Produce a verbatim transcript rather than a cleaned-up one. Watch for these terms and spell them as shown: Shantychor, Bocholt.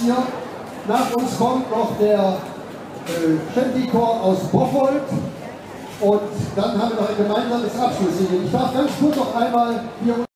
Hier. Nach uns kommt noch der äh, Shantychor aus Bocholt und dann haben wir noch ein gemeinsames Abschlusslied. Ich darf ganz kurz noch einmal hier